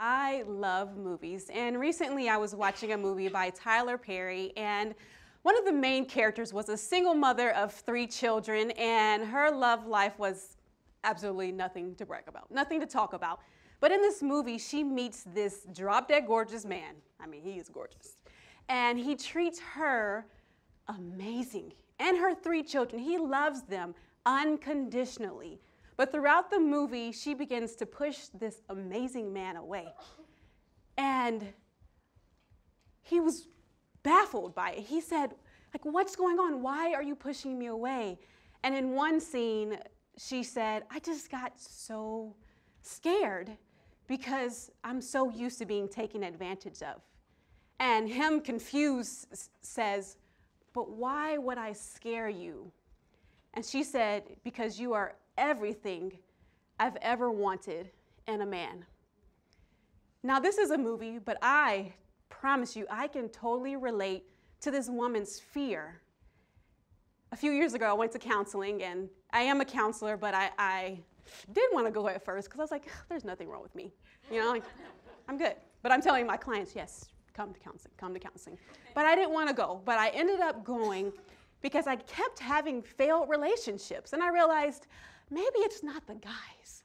I love movies, and recently I was watching a movie by Tyler Perry, and one of the main characters was a single mother of 3 children, and her love life was absolutely nothing to brag about, nothing to talk about. But in this movie, she meets this drop-dead gorgeous man. I mean, he is gorgeous. And he treats her amazing, and her 3 children. He loves them unconditionally. But throughout the movie, she begins to push this amazing man away. And he was baffled by it. He said, like, what's going on? Why are you pushing me away? And in one scene, she said, I just got so scared because I'm so used to being taken advantage of. And him, confused, says, but why would I scare you? And she said, because you are everything I've ever wanted in a man. Now, this is a movie, but I promise you, I can totally relate to this woman's fear. A few years ago, I went to counseling, and I am a counselor, but I did want to go at first because I was like, there's nothing wrong with me. You know, like, I'm good. But I'm telling my clients, yes, come to counseling, come to counseling. But I didn't want to go, but I ended up going because I kept having failed relationships, and I realized, maybe it's not the guys.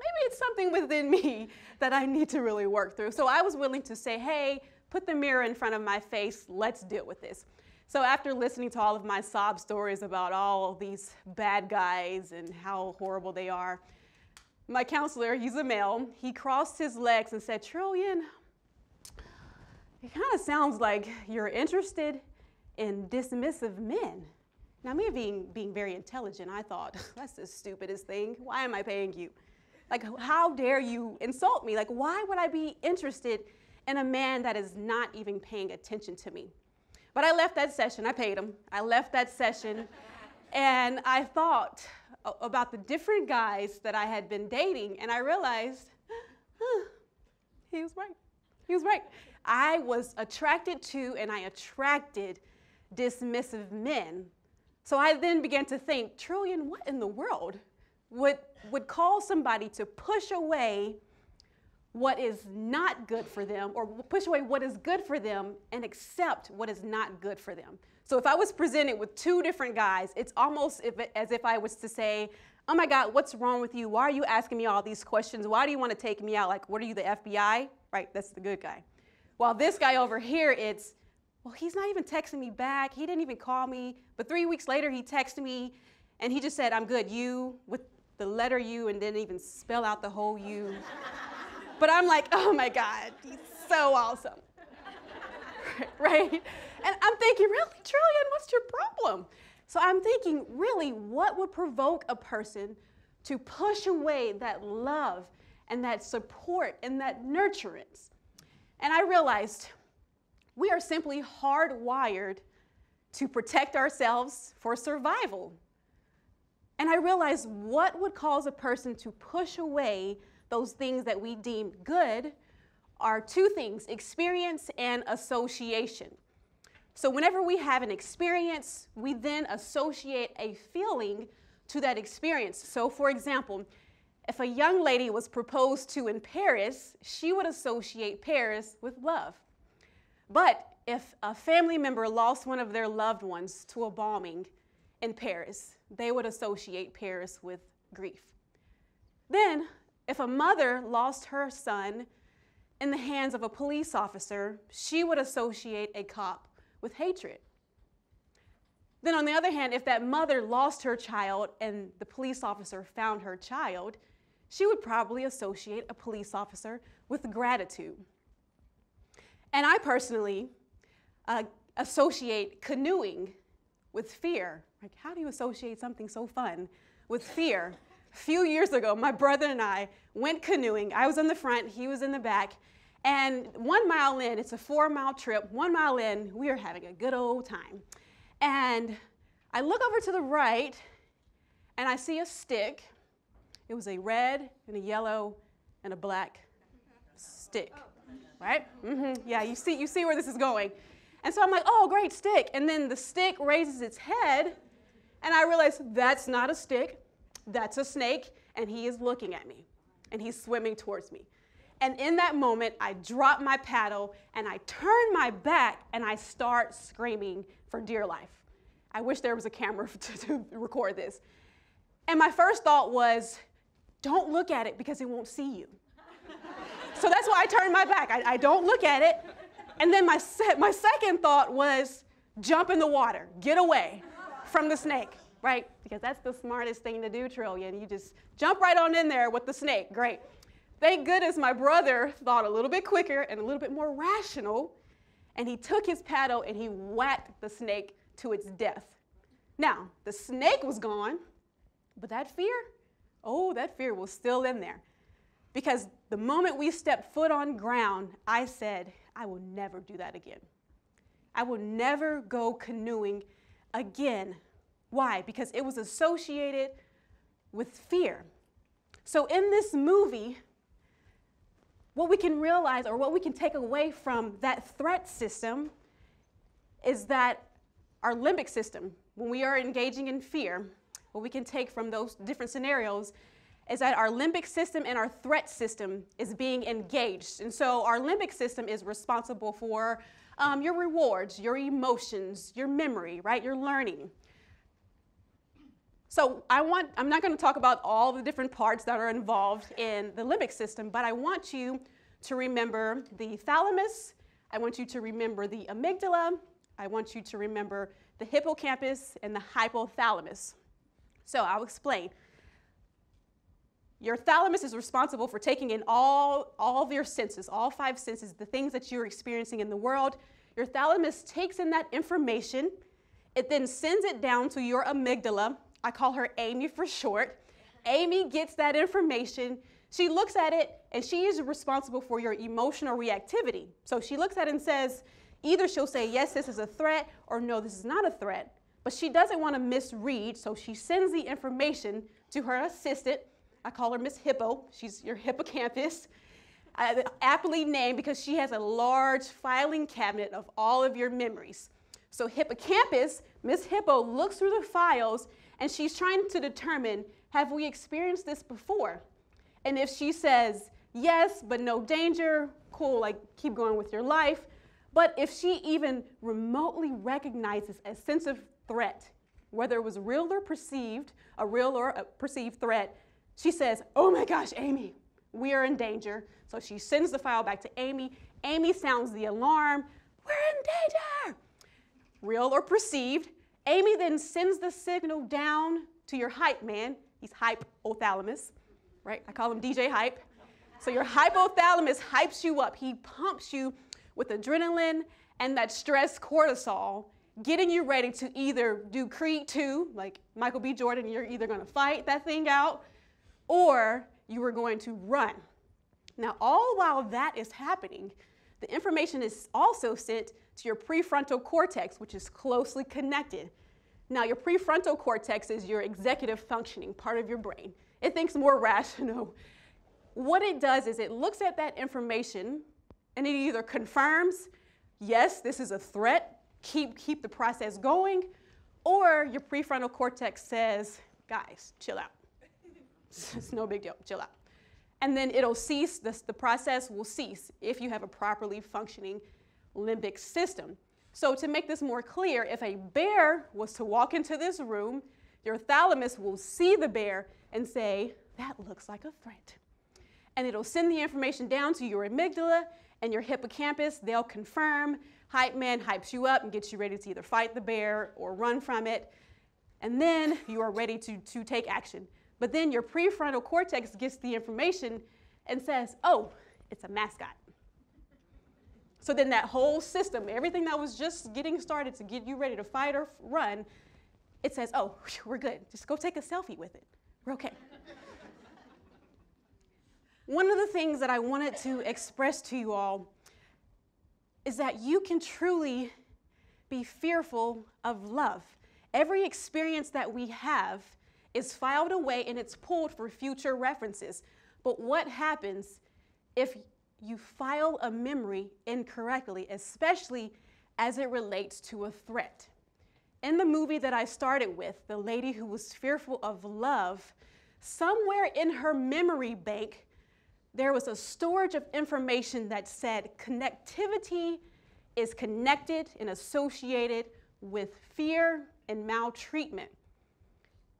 Maybe it's something within me that I need to really work through. So I was willing to say, hey, put the mirror in front of my face. Let's deal with this. So after listening to all of my sob stories about all these bad guys and how horrible they are, my counselor, he's a male, he crossed his legs and said, Trillian, it kind of sounds like you're interested in dismissive men. Now, me being very intelligent, I thought, that's the stupidest thing. Why am I paying you? Like, how dare you insult me? Like, why would I be interested in a man that is not even paying attention to me? But I left that session. I paid him. I left that session, and I thought about the different guys that I had been dating, and I realized, huh, he was right. He was right. I was attracted to, and I attracted, dismissive men. So I then began to think, Trillian, what in the world would call somebody to push away what is not good for them, or push away what is good for them and accept what is not good for them? So if I was presented with 2 different guys, it's almost as if I was to say, oh my God, what's wrong with you? Why are you asking me all these questions? Why do you want to take me out? Like, what are you, the FBI? Right, that's the good guy. While this guy over here, it's, well, he's not even texting me back. He didn't even call me. But 3 weeks later, he texted me, and he just said, I'm good, you, with the letter U, and didn't even spell out the whole U. But I'm like, oh my God, he's so awesome, right? And I'm thinking, really, Trillian, what's your problem? So I'm thinking, really, what would provoke a person to push away that love and that support and that nurturance? And I realized we are simply hardwired to protect ourselves for survival. And I realized what would cause a person to push away those things that we deem good are 2 things, experience and association. So whenever we have an experience, we then associate a feeling to that experience. So for example, if a young lady was proposed to in Paris, she would associate Paris with love. But if a family member lost one of their loved ones to a bombing in Paris, they would associate Paris with grief. Then, if a mother lost her son in the hands of a police officer, she would associate a cop with hatred. Then on the other hand, if that mother lost her child and the police officer found her child, she would probably associate a police officer with gratitude. And I personally associate canoeing with fear. Like, how do you associate something so fun with fear? A few years ago, my brother and I went canoeing. I was in the front, he was in the back. And 1 mile in, it's a 4-mile trip, 1 mile in, we are having a good old time. And I look over to the right, and I see a stick. It was a red and a yellow and a black stick, right? Mm-hmm. Yeah, you see where this is going. And so I'm like, oh, great, stick. And then the stick raises its head, and I realize that's not a stick, that's a snake, and he is looking at me, and he's swimming towards me. And in that moment, I drop my paddle and I turn my back and I start screaming for dear life. I wish there was a camera to record this. And my first thought was, don't look at it because it won't see you. So that's why I turned my back. I don't look at it. And then my second thought was, jump in the water, get away from the snake, right? Because that's the smartest thing to do, Trillian. You just jump right on in there with the snake, great. Thank goodness my brother thought a little bit quicker and a little bit more rational, and he took his paddle and he whacked the snake to its death. Now, the snake was gone, but that fear, oh, that fear was still in there. Because the moment we stepped foot on ground, I said, I will never do that again. I will never go canoeing again. Why? Because it was associated with fear. So in this movie, what we can realize or what we can take away from that threat system is that our limbic system, when we are engaging in fear, what we can take from those different scenarios is that our limbic system and our threat system is being engaged. And so our limbic system is responsible for your rewards, your emotions, your memory, right? Your learning. So I'm not going to talk about all the different parts that are involved in the limbic system, but I want you to remember the thalamus. I want you to remember the amygdala. I want you to remember the hippocampus and the hypothalamus. So I'll explain. Your thalamus is responsible for taking in all of your senses, all five senses, the things that you're experiencing in the world. Your thalamus takes in that information. It then sends it down to your amygdala. I call her Amy for short. Amy gets that information. She looks at it, and she is responsible for your emotional reactivity. So she looks at it and says, either she'll say, yes, this is a threat, or no, this is not a threat. But she doesn't want to misread, so she sends the information to her assistant. I call her Miss Hippo. She's your hippocampus, aptly named because she has a large filing cabinet of all of your memories. So hippocampus, Miss Hippo, looks through the files and she's trying to determine, have we experienced this before? And if she says, yes, but no danger, cool, like keep going with your life. But if she even remotely recognizes a sense of threat, whether it was real or perceived, a real or a perceived threat, she says, oh my gosh, Amy, we are in danger. So she sends the file back to Amy. Amy sounds the alarm. We're in danger. Real or perceived. Amy then sends the signal down to your hype man. He's hypothalamus, right? I call him DJ Hype. So your hypothalamus hypes you up. He pumps you with adrenaline and that stress cortisol, getting you ready to either do Creed II, like Michael B. Jordan, you're either going to fight that thing out, or you were going to run. Now, all while that is happening, the information is also sent to your prefrontal cortex, which is closely connected. Now, your prefrontal cortex is your executive functioning part of your brain. It thinks more rational. What it does is it looks at that information and it either confirms, yes, this is a threat, keep the process going, or your prefrontal cortex says, guys, chill out. It's no big deal, chill out. And then it'll cease, the process will cease if you have a properly functioning limbic system. So to make this more clear, if a bear was to walk into this room, your thalamus will see the bear and say, that looks like a threat. And it'll send the information down to your amygdala and your hippocampus. They'll confirm. Hype man hypes you up and gets you ready to either fight the bear or run from it. And then you are ready to take action. But then your prefrontal cortex gets the information and says, oh, it's a mascot. So then that whole system, everything that was just getting started to get you ready to fight or run, it says, oh, we're good. Just go take a selfie with it. We're okay. One of the things that I wanted to express to you all is that you can truly be fearful of love. Every experience that we have is filed away and it's pulled for future references. But what happens if you file a memory incorrectly, especially as it relates to a threat? In the movie that I started with, the lady who was fearful of love, somewhere in her memory bank, there was a storage of information that said connectivity is connected and associated with fear and maltreatment.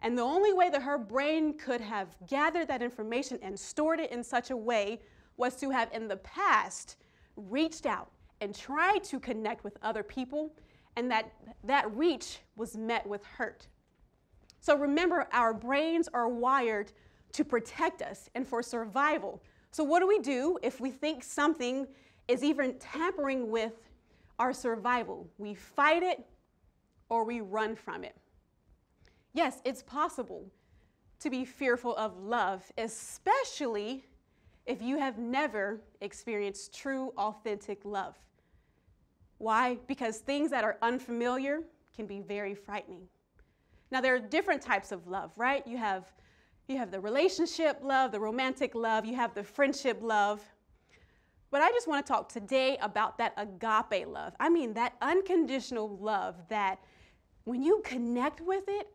And the only way that her brain could have gathered that information and stored it in such a way was to have, in the past, reached out and tried to connect with other people, and that reach was met with hurt. So remember, our brains are wired to protect us and for survival. So what do we do if we think something is even tampering with our survival? We fight it or we run from it. Yes, it's possible to be fearful of love, especially if you have never experienced true, authentic love. Why? Because things that are unfamiliar can be very frightening. Now, there are different types of love, right? You have the relationship love, the romantic love, you have the friendship love. But I just want to talk today about that agape love. I mean, that unconditional love that when you connect with it,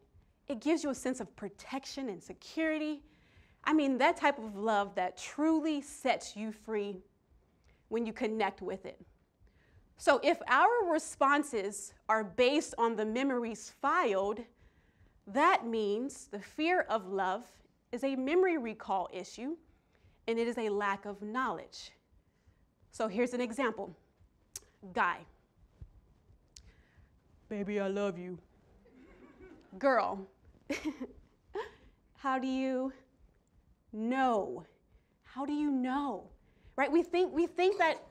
it gives you a sense of protection and security. I mean, that type of love that truly sets you free when you connect with it. So if our responses are based on the memories filed, that means the fear of love is a memory recall issue, and it is a lack of knowledge. So here's an example. Guy: baby, I love you. Girl: how do you know? How do you know? Right? We think that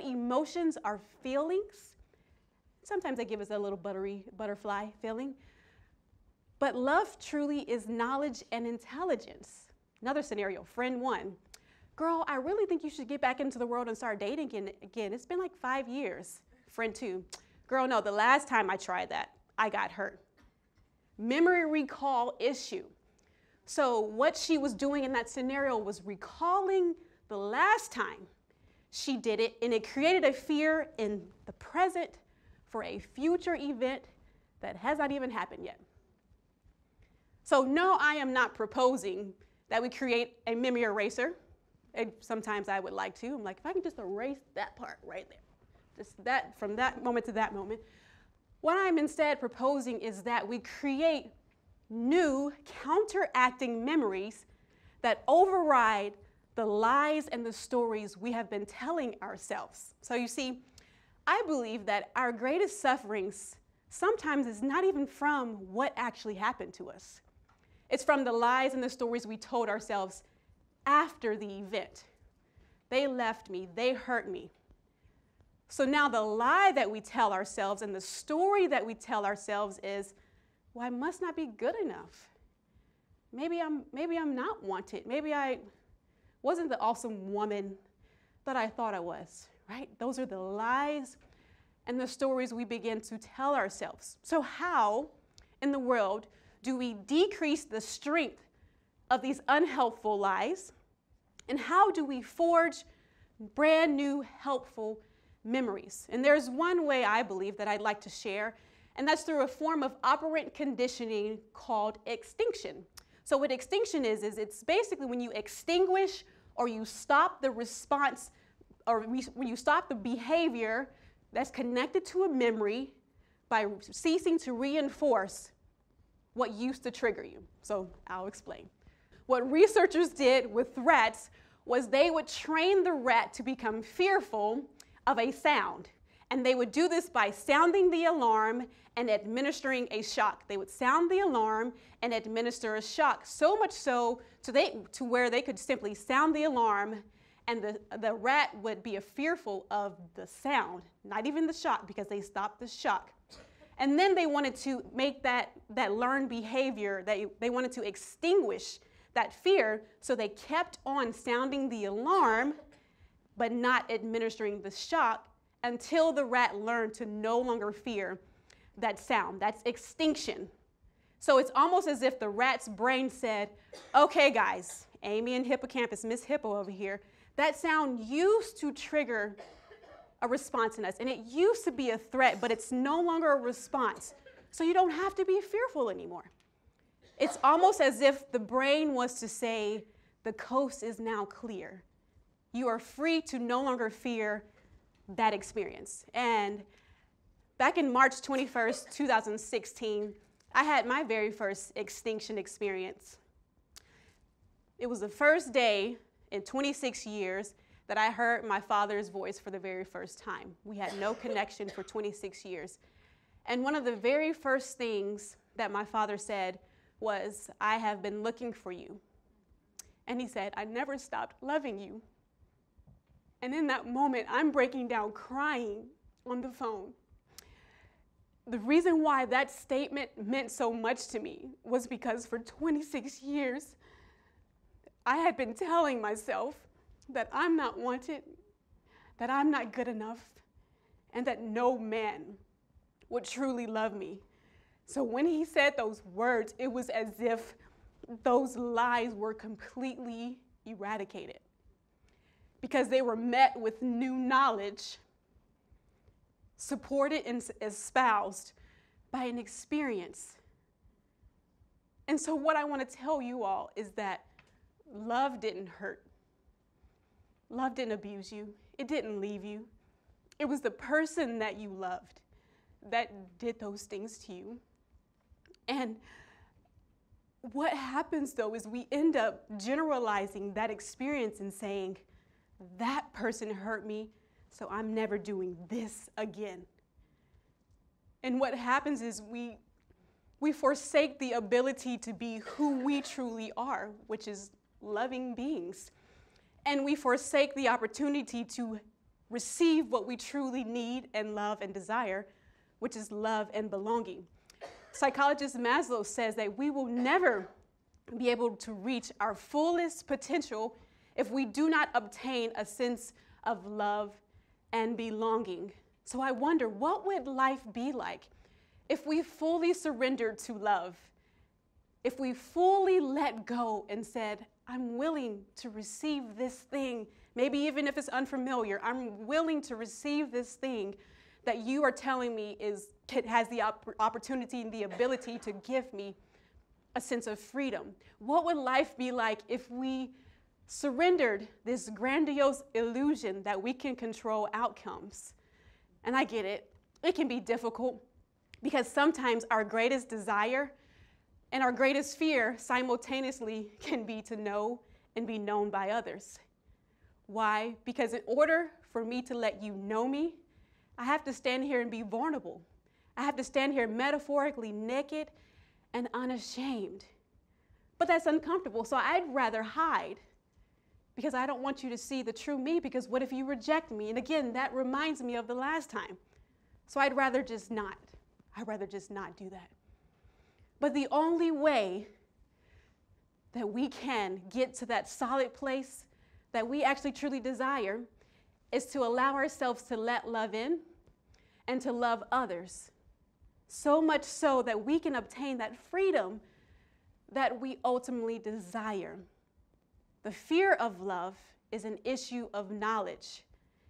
emotions are feelings. Sometimes they give us a little butterfly feeling. But love truly is knowledge and intelligence. Another scenario, friend one: girl, I really think you should get back into the world and start dating again. It's been like 5 years. Friend two: girl, no, the last time I tried that, I got hurt. Memory recall issue. So what she was doing in that scenario was recalling the last time she did it, and it created a fear in the present for a future event that has not even happened yet. So no, I am not proposing that we create a memory eraser. And sometimes I would like to. I'm like, if I can just erase that part right there, just that, from that moment to that moment. What I'm instead proposing is that we create new counteracting memories that override the lies and the stories we have been telling ourselves. So you see, I believe that our greatest sufferings sometimes is not even from what actually happened to us. It's from the lies and the stories we told ourselves after the event. They left me, they hurt me. So now the lie that we tell ourselves and the story that we tell ourselves is, well, I must not be good enough. Maybe I'm not wanted. Maybe I wasn't the awesome woman that I thought I was, right? Those are the lies and the stories we begin to tell ourselves. So how in the world do we decrease the strength of these unhelpful lies? And how do we forge brand new helpful memories? And there's one way I believe that I'd like to share, and that's through a form of operant conditioning called extinction. So what extinction is it's basically when you extinguish or you stop the response, or when you stop the behavior that's connected to a memory by ceasing to reinforce what used to trigger you. So I'll explain. What researchers did with rats was they would train the rat to become fearful of a sound. And they would do this by sounding the alarm and administering a shock. They would sound the alarm and administer a shock, so much so to where they could simply sound the alarm and the rat would be fearful of the sound, not even the shock, because they stopped the shock. And then they wanted to make that learned behavior, they wanted to extinguish that fear, so they kept on sounding the alarm but not administering the shock until the rat learned to no longer fear that sound. That's extinction. So it's almost as if the rat's brain said, okay guys, Amy and hippocampus, Miss Hippo over here, that sound used to trigger a response in us, and it used to be a threat, but it's no longer a response. So you don't have to be fearful anymore. It's almost as if the brain was to say, The coast is now clear. You are free to no longer fear that experience. And back in March 21st, 2016, I had my very first extinction experience. It was the first day in 26 years that I heard my father's voice for the very first time. We had no connection for 26 years. And one of the very first things that my father said was, "I have been looking for you." And he said, "I never stopped loving you." And in that moment, I'm breaking down crying on the phone. The reason why that statement meant so much to me was because for 26 years, I had been telling myself that I'm not wanted, that I'm not good enough, and that no man would truly love me. So when he said those words, it was as if those lies were completely eradicated, because they were met with new knowledge, supported and espoused by an experience. And so what I want to tell you all is that love didn't hurt. Love didn't abuse you. It didn't leave you. It was the person that you loved that did those things to you. And what happens, though, is we end up generalizing that experience and saying, that person hurt me, so I'm never doing this again. And what happens is we forsake the ability to be who we truly are, which is loving beings. And we forsake the opportunity to receive what we truly need and love and desire, which is love and belonging. Psychologist Maslow says that we will never be able to reach our fullest potential if we do not obtain a sense of love and belonging. So I wonder, what would life be like if we fully surrendered to love? If we fully let go and said, I'm willing to receive this thing, maybe even if it's unfamiliar, I'm willing to receive this thing that you are telling me has the opportunity and the ability to give me a sense of freedom. What would life be like if we surrendered this grandiose illusion that we can control outcomes? And I get it. It can be difficult because sometimes our greatest desire and our greatest fear simultaneously can be to know and be known by others. Why? Because in order for me to let you know me, I have to stand here and be vulnerable. I have to stand here metaphorically naked and unashamed. But that's uncomfortable, so I'd rather hide, because I don't want you to see the true me, because what if you reject me? And again, that reminds me of the last time. So I'd rather just not. I'd rather just not do that. But the only way that we can get to that solid place that we actually truly desire is to allow ourselves to let love in and to love others, so much so that we can obtain that freedom that we ultimately desire. The fear of love is an issue of knowledge,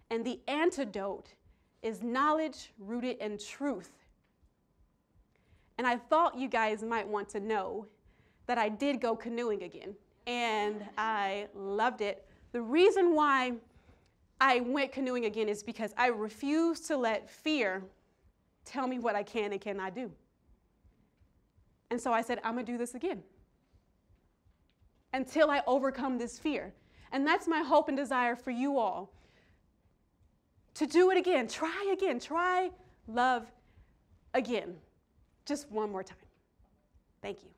and the antidote is knowledge rooted in truth. And I thought you guys might want to know that I did go canoeing again, and I loved it. The reason why I went canoeing again is because I refused to let fear tell me what I can and cannot do. And so I said, I'm gonna do this again until I overcome this fear. And that's my hope and desire for you all, to do it again, try love again, just one more time. Thank you.